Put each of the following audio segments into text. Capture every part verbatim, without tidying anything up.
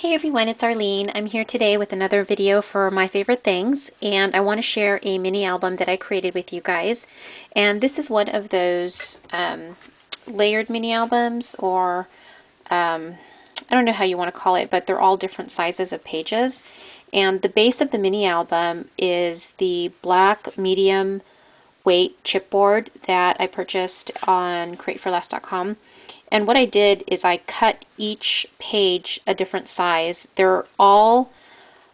Hey everyone, it's Arlene. I'm here today with another video for My Favorite Things, and I want to share a mini album that I created with you guys. And this is one of those um, layered mini albums, or um, I don't know how you want to call it, but they're all different sizes of pages. And the base of the mini album is the black medium weight chipboard that I purchased on create for less dot com. And what I did is I cut each page a different size. They're all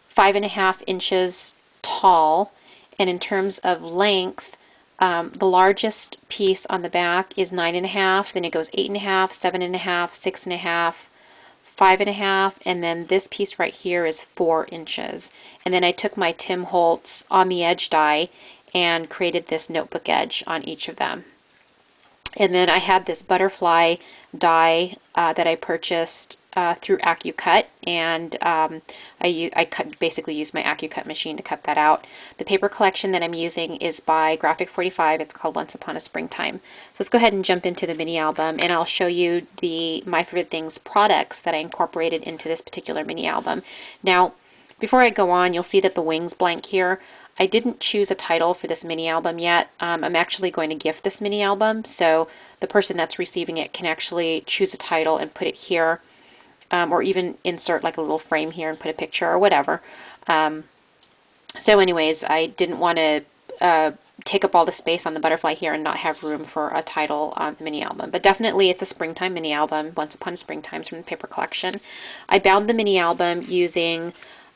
five and a half inches tall. And in terms of length, um, the largest piece on the back is nine and a half. Then it goes eight and a half, seven and a half, six and a half, five and a half. And then this piece right here is four inches. And then I took my Tim Holtz on the edge die and created this notebook edge on each of them. And then I had this butterfly die uh, that I purchased uh, through AccuCut, and um, I, I cut, basically used my AccuCut machine to cut that out. The paper collection that I'm using is by Graphic forty-five. It's called Once Upon a Springtime. So let's go ahead and jump into the mini album, and I'll show you the My Favorite Things products that I incorporated into this particular mini album. Now, before I go on, you'll see that the wing's blank here. I didn't choose a title for this mini album yet. Um, I'm actually going to gift this mini album, so the person that's receiving it can actually choose a title and put it here, um, or even insert like a little frame here and put a picture or whatever. Um, so anyways, I didn't want to uh, take up all the space on the butterfly here and not have room for a title on the mini album, but definitely it's a springtime mini album, Once Upon a Springtime from the paper collection. I bound the mini album using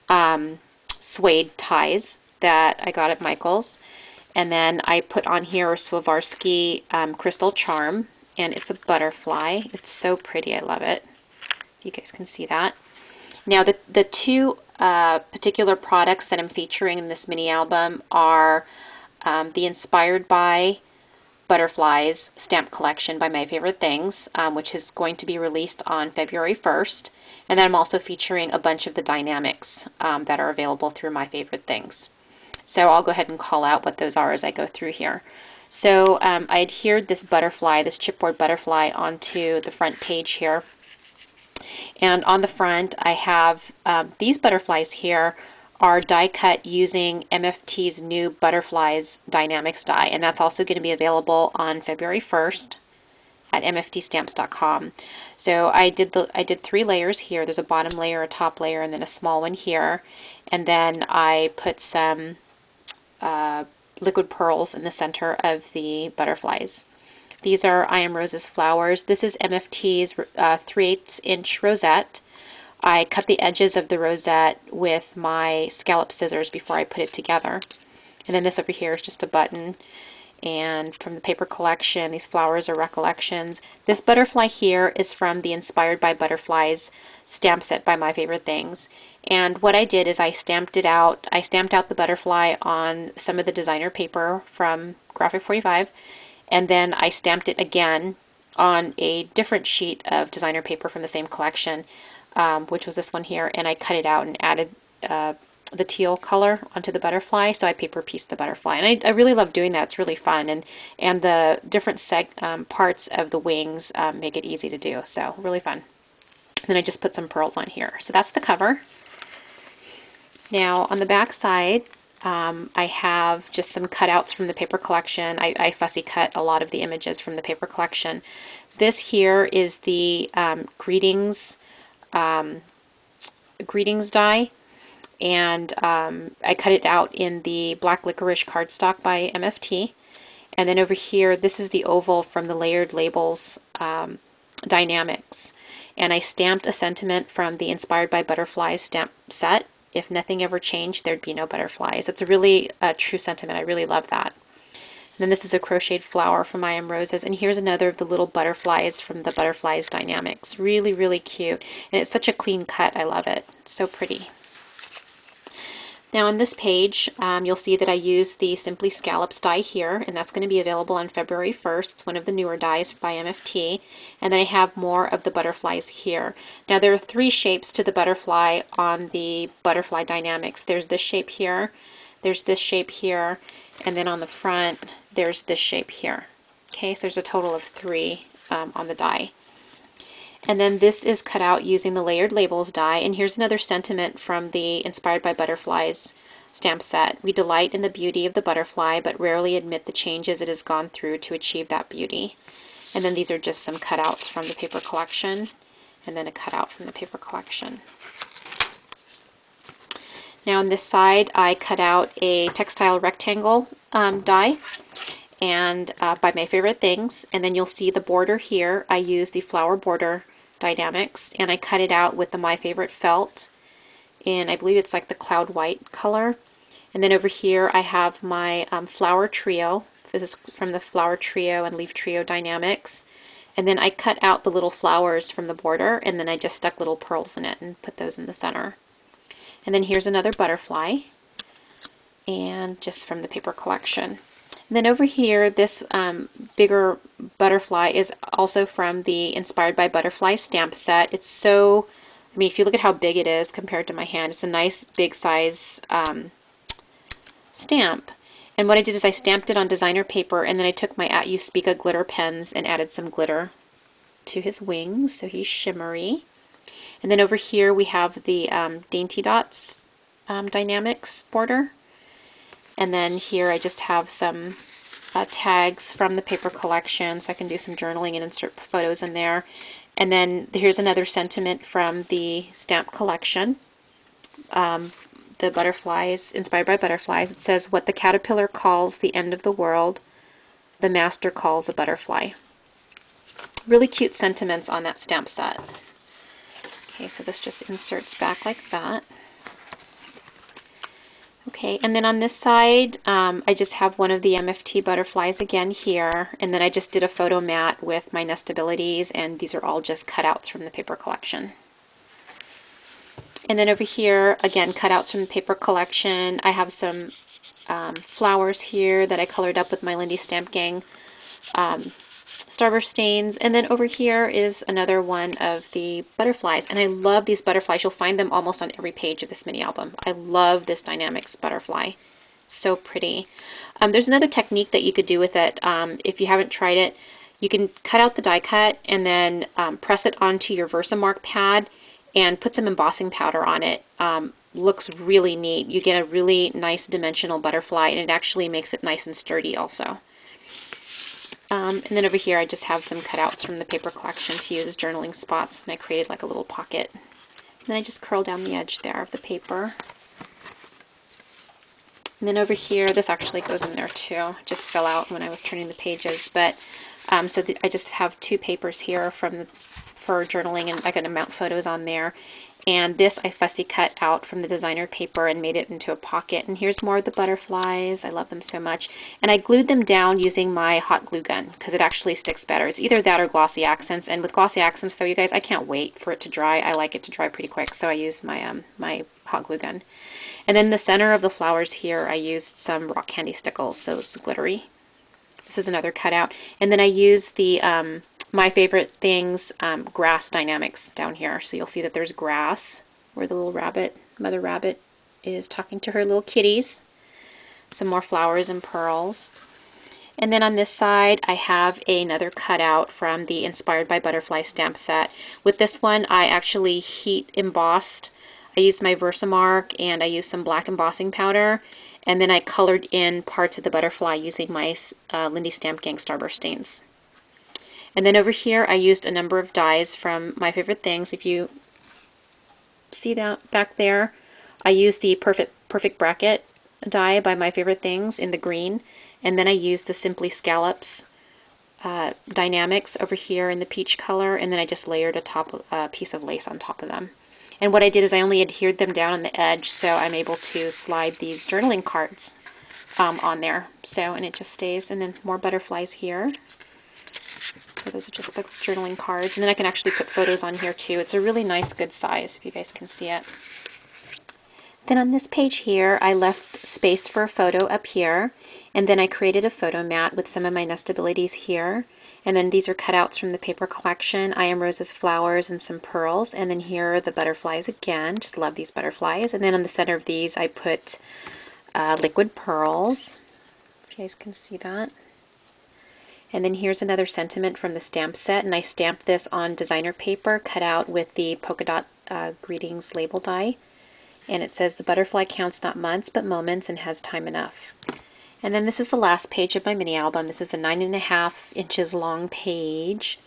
um, suede ties that I got at Michael's, and then I put on here Swarovski um, crystal charm, and it's a butterfly. It's so pretty, I love it. You guys can see that. Now the, the two uh, particular products that I'm featuring in this mini album are um, the Inspired by Butterflies stamp collection by My Favorite Things, um, which is going to be released on February first. And then I'm also featuring a bunch of the dynamics um, that are available through My Favorite Things. So I'll go ahead and call out what those are as I go through here. So um, I adhered this butterfly, this chipboard butterfly, onto the front page here. And on the front, I have um, these butterflies here are die cut using M F T's new Butterflies Dynamics die. And that's also going to be available on February first at m f t stamps dot com. So I did the I did three layers here. There's a bottom layer, a top layer, and then a small one here. And then I put some Uh, liquid pearls in the center of the butterflies. These are I Am Rose's flowers. This is M F T's uh, three eighths inch rosette. I cut the edges of the rosette with my scallop scissors before I put it together. And then this over here is just a button. And from the paper collection, these flowers are Recollections. This butterfly here is from the Inspired by Butterflies stamp set by My Favorite Things. And what I did is I stamped it out. I stamped out the butterfly on some of the designer paper from Graphic forty-five, and then I stamped it again on a different sheet of designer paper from the same collection, um, which was this one here, and I cut it out and added uh, the teal color onto the butterfly, so I paper pieced the butterfly. And I, I really love doing that. It's really fun, and, and the different seg um, parts of the wings um, make it easy to do, so really fun. And then I just put some pearls on here. So that's the cover. Now on the back side, um, I have just some cutouts from the paper collection. I, I fussy cut a lot of the images from the paper collection. This here is the um, greetings um, greetings die, and um, I cut it out in the black licorice cardstock by M F T. And then over here, this is the oval from the layered labels um, dynamics, and I stamped a sentiment from the Inspired by Butterflies stamp set. If nothing ever changed, there'd be no butterflies. It's a really uh, true sentiment. I really love that. And then this is a crocheted flower from I Am Roses. And here's another of the little butterflies from the Butterflies Dynamics. Really, really cute. And it's such a clean cut. I love it. It's so pretty. Now on this page, um, you'll see that I used the Simply Scallops die here, and that's going to be available on February first. It's one of the newer dies by M F T, and then I have more of the butterflies here. Now there are three shapes to the butterfly on the Butterfly Dynamics. There's this shape here, there's this shape here, and then on the front, there's this shape here. Okay, so there's a total of three um, on the die. And then this is cut out using the Layered Labels die. And here's another sentiment from the Inspired by Butterflies stamp set. We delight in the beauty of the butterfly, but rarely admit the changes it has gone through to achieve that beauty. And then these are just some cutouts from the paper collection, and then a cutout from the paper collection. Now on this side, I cut out a textile rectangle um, die and uh, by My Favorite Things. And then you'll see the border here. I used the flower border dynamics, and I cut it out with the My Favorite felt, and I believe it's like the cloud white color. And then over here I have my um, flower trio. This is from the flower trio and leaf trio dynamics. And then I cut out the little flowers from the border, and then I just stuck little pearls in it and put those in the center. And then here's another butterfly, and just from the paper collection. And then over here, this um, bigger butterfly is also from the Inspired by Butterfly stamp set. It's so, I mean, if you look at how big it is compared to my hand, it's a nice big size um, stamp. And what I did is I stamped it on designer paper, and then I took my At You Speaka glitter pens and added some glitter to his wings, so he's shimmery. And then over here we have the um, Dainty Dots um, dynamics border. And then here I just have some uh, tags from the paper collection, so I can do some journaling and insert photos in there. And then here's another sentiment from the stamp collection. Um, the butterflies, Inspired by Butterflies. It says, "What the caterpillar calls the end of the world, the master calls a butterfly." Really cute sentiments on that stamp set. Okay, so this just inserts back like that. Okay, and then on this side, um, I just have one of the M F T butterflies again here, and then I just did a photo mat with my Nestabilities, and these are all just cutouts from the paper collection. And then over here, again, cutouts from the paper collection. I have some um, flowers here that I colored up with my Lindy Stamp Gang um, starburst stains. And then over here is another one of the butterflies, and I love these butterflies. You'll find them almost on every page of this mini album. I love this dynamics butterfly, so pretty. Um, there's another technique that you could do with it. Um, if you haven't tried it, you can cut out the die cut and then um, press it onto your Versamark pad and put some embossing powder on it. Um, looks really neat. You get a really nice dimensional butterfly, and it actually makes it nice and sturdy also. Um, and then over here I just have some cutouts from the paper collection to use as journaling spots, and I created like a little pocket. And then I just curl down the edge there of the paper. And then over here, this actually goes in there too. It just fell out when I was turning the pages, but um, so the, I just have two papers here from the, for journaling, and I can mount photos on there. And this I fussy cut out from the designer paper and made it into a pocket. And here's more of the butterflies. I love them so much. And I glued them down using my hot glue gun because it actually sticks better. It's either that or glossy accents. And with glossy accents though, you guys, I can't wait for it to dry. I like it to dry pretty quick, so I use my, um, my hot glue gun. And then the center of the flowers here, I used some rock candy stickles, so it's glittery. This is another cutout. And then I used the... Um, My Favorite Things um, grass dynamics down here. So you'll see that there's grass where the little rabbit, mother rabbit, is talking to her little kitties. Some more flowers and pearls. And then on this side I have another cutout from the Inspired by Butterfly stamp set. With this one I actually heat embossed. I used my Versamark and I used some black embossing powder, and then I colored in parts of the butterfly using my uh, Lindy Stamp Gang starburst stains. And then over here I used a number of dies from My Favorite Things. If you see that back there, I used the Perfect Perfect Bracket die by My Favorite Things in the green, and then I used the Simply Scallops uh, dynamics over here in the peach color, and then I just layered a top uh, piece of lace on top of them. And what I did is I only adhered them down on the edge, so I'm able to slide these journaling cards um, on there. So, and it just stays. And then more butterflies here. So those are just the journaling cards, and then I can actually put photos on here too. It's a really nice, good size, if you guys can see it. Then on this page here, I left space for a photo up here, and then I created a photo mat with some of my Nestabilities here, and then these are cutouts from the paper collection, I Am Rose's flowers and some pearls, and then here are the butterflies again. Just love these butterflies. And then on the center of these, I put uh, liquid pearls, if you guys can see that. And then here's another sentiment from the stamp set, and I stamped this on designer paper cut out with the polka dot uh, greetings label die. And it says, the butterfly counts not months but moments and has time enough. And then this is the last page of my mini album. This is the nine and a half inches long page.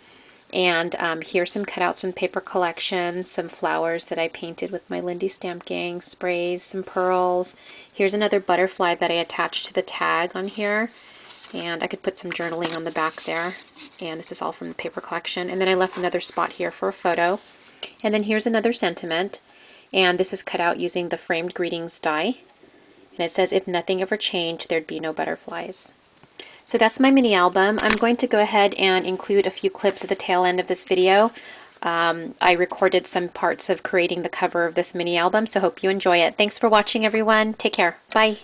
And um, here's some cutouts from paper collection, some flowers that I painted with my Lindy Stamp Gang sprays, some pearls. Here's another butterfly that I attached to the tag on here. And I could put some journaling on the back there. And this is all from the paper collection. And then I left another spot here for a photo. And then here's another sentiment. And this is cut out using the framed greetings die. And it says, if nothing ever changed, there'd be no butterflies. So that's my mini album. I'm going to go ahead and include a few clips at the tail end of this video. Um, I recorded some parts of creating the cover of this mini album, so hope you enjoy it. Thanks for watching, everyone. Take care. Bye.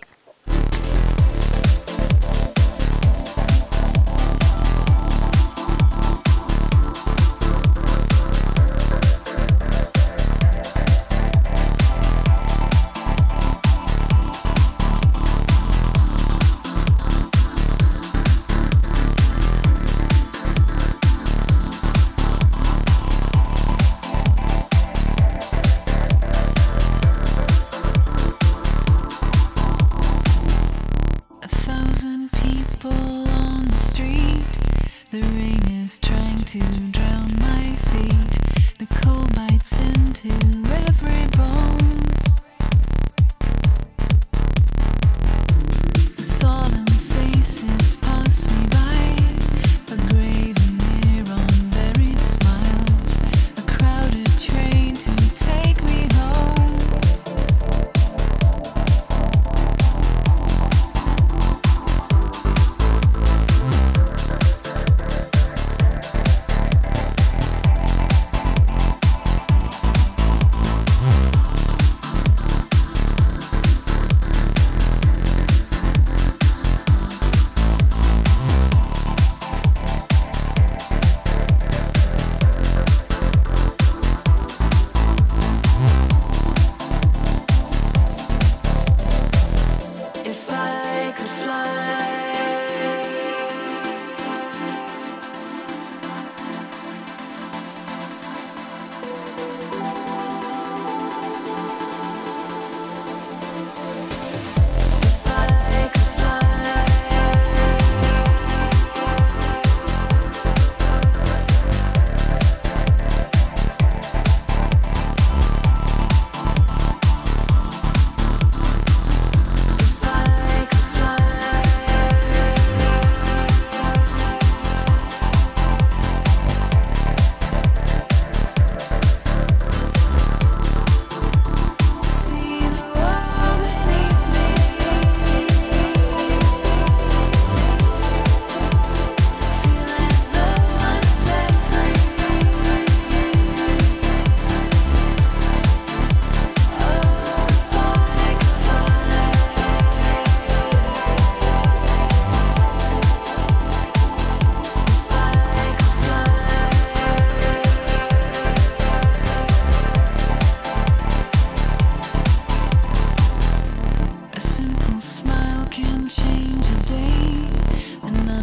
To drown my feet, the cold bites into every bone. Solemn faces pass me by, a grave and near unburied smiles, a crowded train to take me home.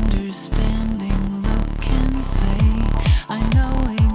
Understanding look and say, I know it.